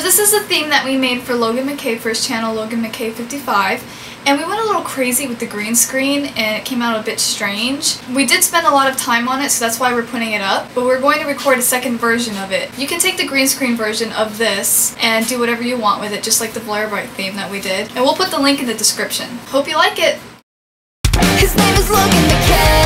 So this is a theme that we made for Logan McKay for his channel, Logan McKay 55, and we went a little crazy with the green screen and it came out a bit strange. We did spend a lot of time on it, so that's why we're putting it up, but we're going to record a second version of it. You can take the green screen version of this and do whatever you want with it, just like the VleraBrite theme that we did, and we'll put the link in the description. Hope you like it! His name is Logan McKay.